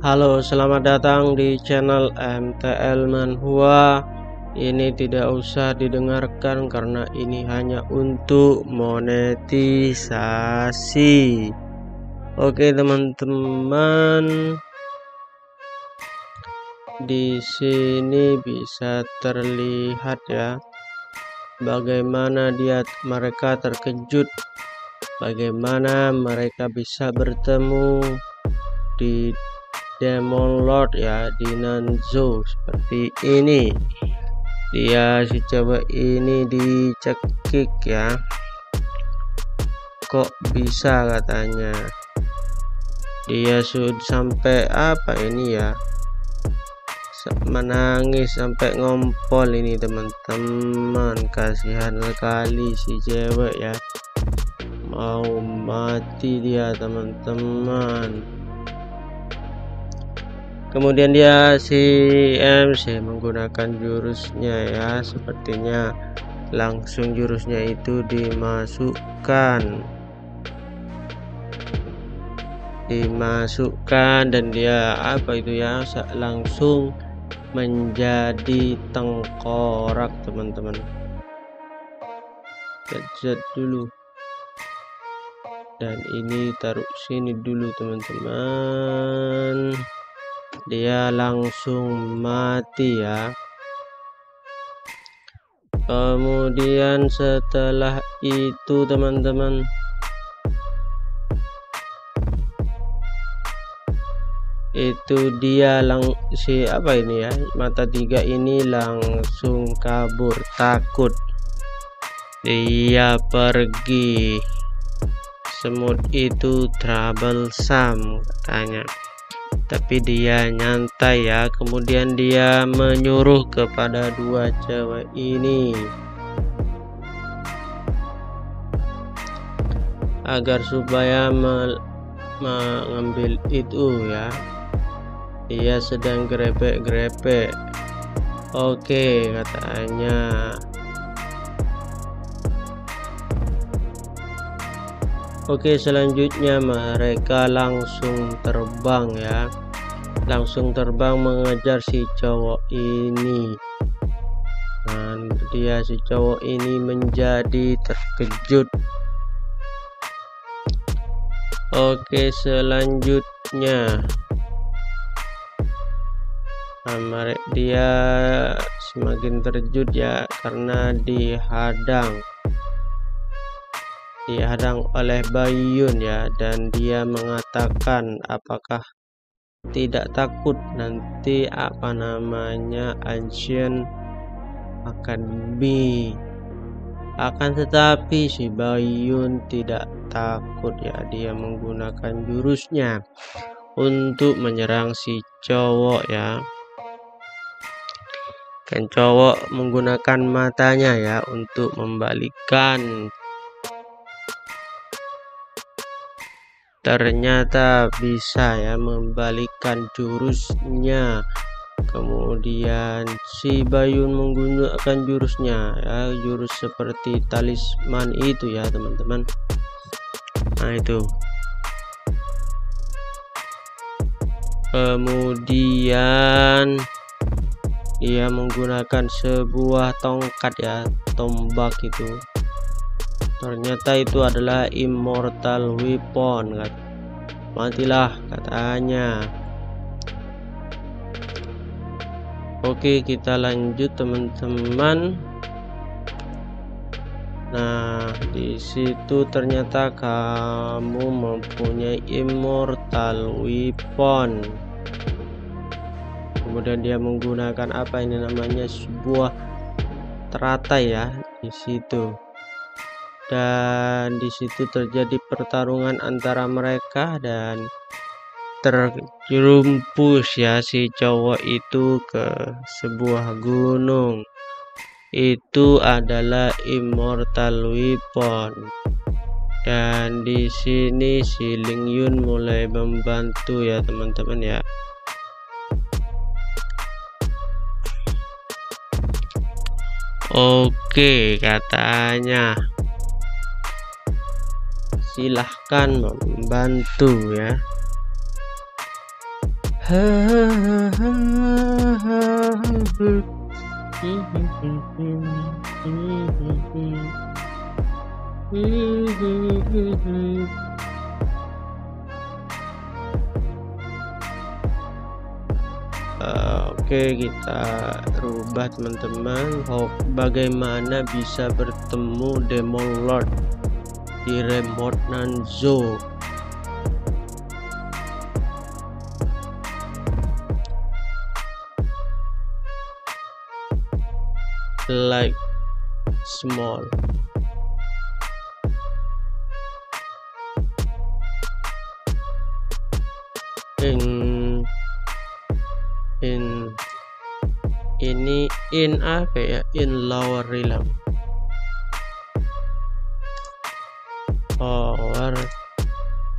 Halo, selamat datang di channel MTL Manhua. Ini tidak usah didengarkan karena ini hanya untuk monetisasi. Oke teman-teman, di sini bisa terlihat ya bagaimana mereka terkejut, bagaimana mereka bisa bertemu di Demon Lord ya, Dinanzo seperti ini. Dia si cewek ini dicekik ya, kok bisa katanya. Dia sudah sampai apa ini ya, menangis sampai ngompol ini teman-teman. Kasihan sekali si cewek ya, mau mati dia teman-teman. Kemudian dia si MC menggunakan jurusnya ya, sepertinya langsung jurusnya itu dimasukkan dan dia apa itu ya, langsung menjadi tengkorak teman-teman. Set dulu, dan ini taruh sini dulu teman-teman. Dia langsung mati ya. Kemudian setelah itu teman-teman, itu dia mata tiga ini langsung kabur, takut. Dia pergi. Semut itu troublesome katanya, tapi dia nyantai ya. Kemudian dia menyuruh kepada dua cewek ini agar supaya mengambil itu ya. Dia sedang grebek-grebek. Oke katanya. Oke, selanjutnya mereka langsung terbang ya, langsung terbang mengejar si cowok ini. Dan dia si cowok ini menjadi terkejut. Oke, selanjutnya dia semakin terkejut ya, karena dihadang oleh Baiyun ya. Dan dia mengatakan, apakah tidak takut nanti Ancient Academy. Akan tetapi si Baiyun tidak takut ya, dia menggunakan jurusnya untuk menyerang si cowok ya. Dan cowok menggunakan matanya ya untuk membalikkan. Ternyata bisa ya membalikkan jurusnya. Kemudian si Baiyun menggunakan jurusnya ya, jurus seperti talisman itu ya teman-teman. Nah itu. Kemudian dia menggunakan sebuah tongkat ya, tombak itu. Ternyata itu adalah immortal weapon. Matilah katanya. Oke, kita lanjut teman-teman. Nah, di situ ternyata kamu mempunyai immortal weapon. Kemudian dia menggunakan apa ini namanya, sebuah teratai ya di situ. Dan disitu terjadi pertarungan antara mereka dan terjerumpus ya si cowok itu ke sebuah gunung. Itu adalah immortal weapon. Dan di sini si Lingyun mulai membantu ya teman-teman ya. Oke katanya, silahkan membantu ya. Oke, kita rubah teman-teman. Bagaimana bisa bertemu Demon Lord di remote Nanzo? Like small. In apa ya, in lower realm, lower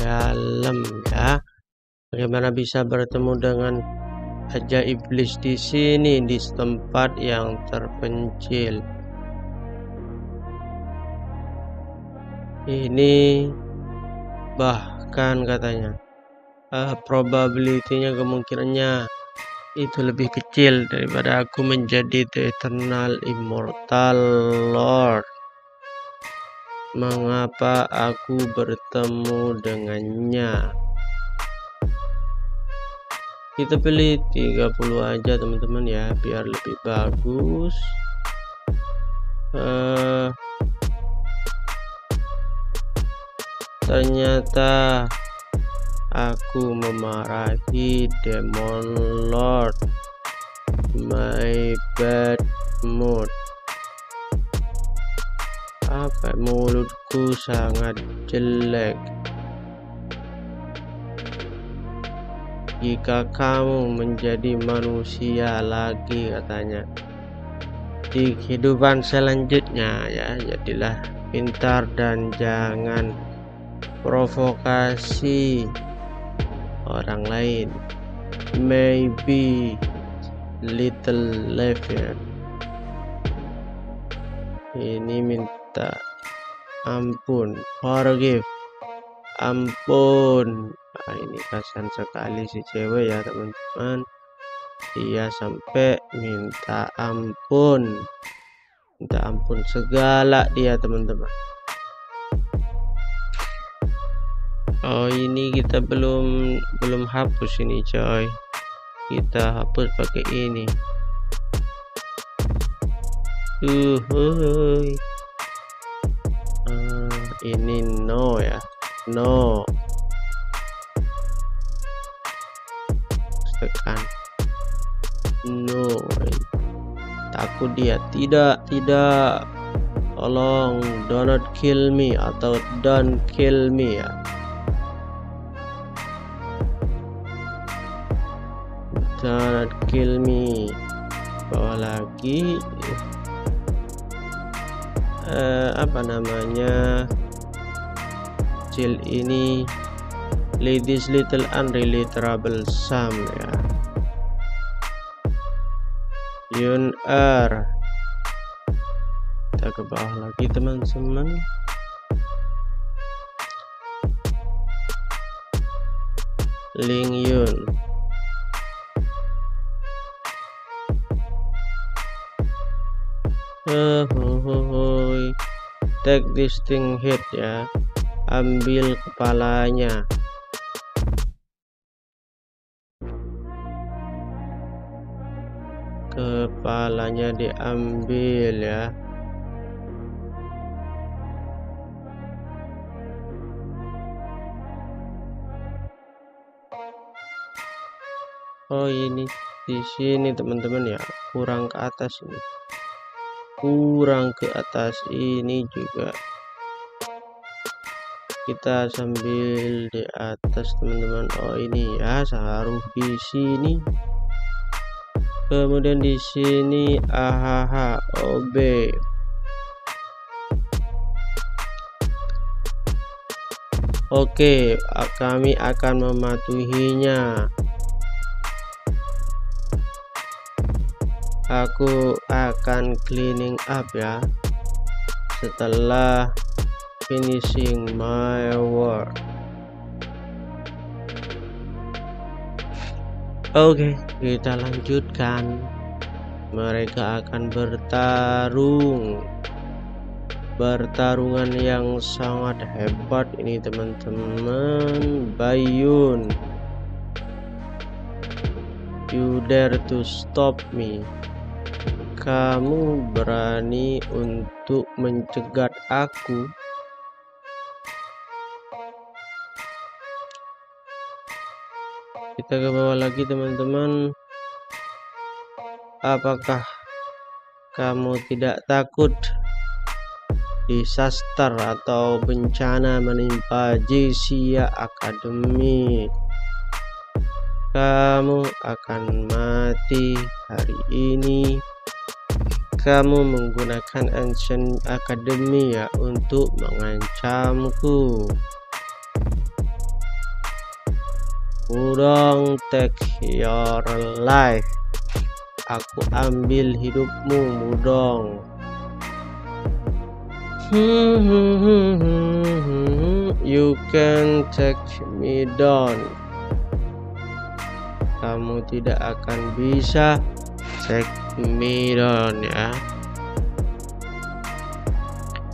dalam ya. Bagaimana bisa bertemu dengan raja iblis di sini, di tempat yang terpencil ini? Bahkan katanya probability-nya, kemungkinannya itu lebih kecil daripada aku menjadi The Eternal Immortal Lord. Mengapa aku bertemu dengannya? Kita pilih 30 aja teman-teman ya, biar lebih bagus. Ternyata aku memarahi Demon Lord. My bad mood. Apa, mulutku sangat jelek. Jika kamu menjadi manusia lagi katanya di kehidupan selanjutnya ya, jadilah pintar dan jangan provokasi orang lain. Maybe little left ya. Ini minta ampun, forgive, ampun. Nah, ini kasihan sekali si cewek ya teman-teman, dia sampai minta ampun, minta ampun segala dia teman-teman. Oh, ini kita belum hapus ini coy, kita hapus pakai ini. Ini no ya, no, tekan no. Takut dia, tidak, tolong don't kill me atau don't kill me ya. Don't kill me. Bawa lagi apa namanya, kecil ini, ladies little unrelated troublesome ya. Yun R, kita ke bawah lagi teman-teman. Lingyun, take this thing hit ya, ambil kepalanya. Kepalanya diambil ya. Oh, ini di sini teman-teman ya, kurang ke atas ini. Kurang ke atas ini juga, kita sambil di atas teman-teman. Oh, ini ya, seharus di sini, kemudian di sini. Ahaha, OB oke, kami akan mematuhinya. Aku akan cleaning up ya, setelah finishing my work. Oke, kita lanjutkan. Mereka akan bertarung. Pertarungan yang sangat hebat ini, teman-teman. Baiyun, you dare to stop me. Kamu berani untuk mencegat aku? Kita ke bawah lagi, teman-teman. Apakah kamu tidak takut disaster atau bencana menimpa Jixia Academy? Kamu akan mati hari ini. Kamu menggunakan Ancient Academy ya untuk mengancamku. Mudong, take your life. Aku ambil hidupmu, Mudong. You can take me down. Kamu tidak akan bisa take me down ya.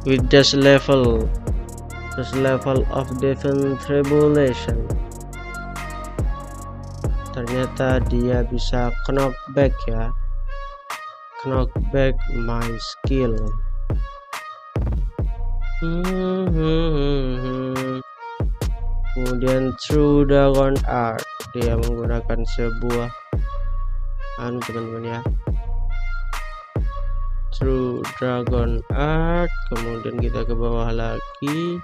With this level of Devon Tribulation. Ternyata dia bisa knockback ya. Knockback my skill. Kemudian True Dragon Art, dia menggunakan sebuah anu, teman-teman ya, True Dragon Art. Kemudian kita ke bawah lagi.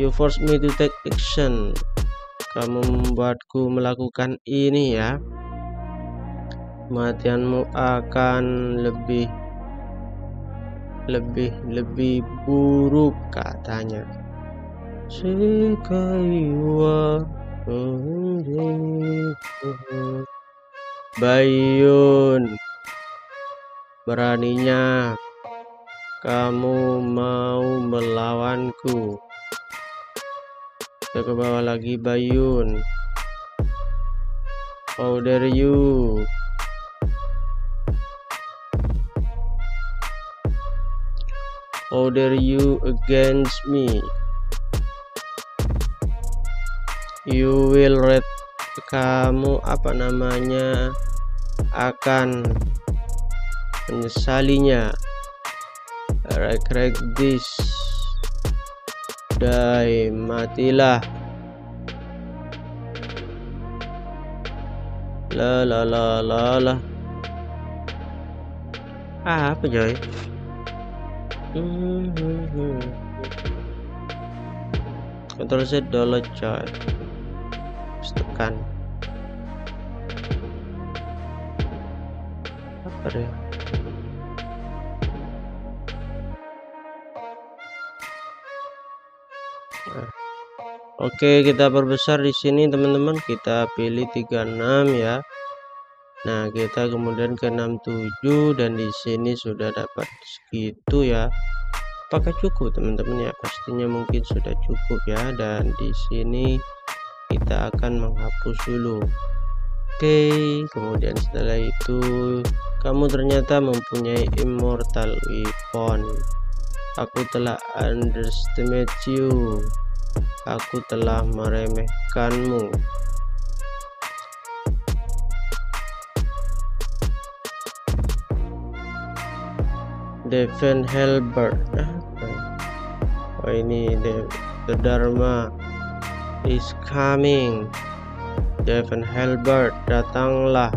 You force me to take action. Kamu membuatku melakukan ini ya. Kematianmu akan lebih buruk katanya. Baiyun, beraninya kamu mau melawanku. Kita ke bawah lagi. Baiyun, how dare you. How dare you against me? You will read. Kamu apa namanya akan menyesalinya. Regret this. Die, matilah. La la la la la. Apa coy? Ctrl Z dulu coy, tekan. Apa ya? Nah. Oke, kita perbesar di sini, teman-teman. Kita pilih 36 ya. Nah, kita kemudian ke 67 dan di sini sudah dapat segitu ya. Apakah cukup, teman-teman ya? Pastinya mungkin sudah cukup ya, dan di sini kita akan menghapus dulu. Oke, kemudian setelah itu kamu ternyata mempunyai immortal weapon. Aku telah underestimate you. Aku telah meremehkanmu. Devon Helbert. Oh, ini the Dharma is coming. Devon Helbert, datanglah.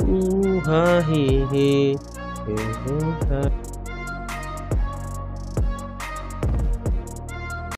Uhahihi.